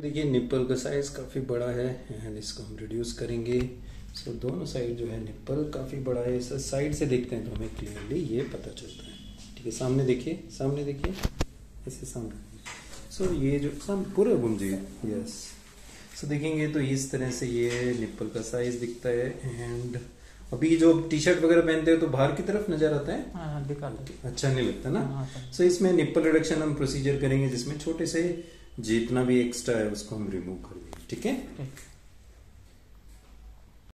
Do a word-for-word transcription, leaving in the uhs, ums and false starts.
देखिए निप्पल का साइज़ काफ़ी बड़ा है एंड इसको हम रिड्यूस करेंगे। सो दोनों साइड जो है निप्पल काफ़ी बड़ा है, सर साइड से देखते हैं तो हमें क्लियरली ये पता चलता है। ठीक है, सामने देखिए, सामने देखिए, इससे सामने। सो ये जो साम पूरा घूम जाइए, यस। सो देखेंगे तो इस तरह से ये निप्पल का साइज़ दिखता है। एंड अभी जो टी शर्ट वगैरह पहनते हो तो बाहर की तरफ नजर आता है, हाँ, अच्छा नहीं लगता ना। सो इसमें निप्पल रिडक्शन हम प्रोसीजर करेंगे जिसमें छोटे से जितना भी एक्स्ट्रा है उसको हम रिमूव कर देंगे। ठीक है।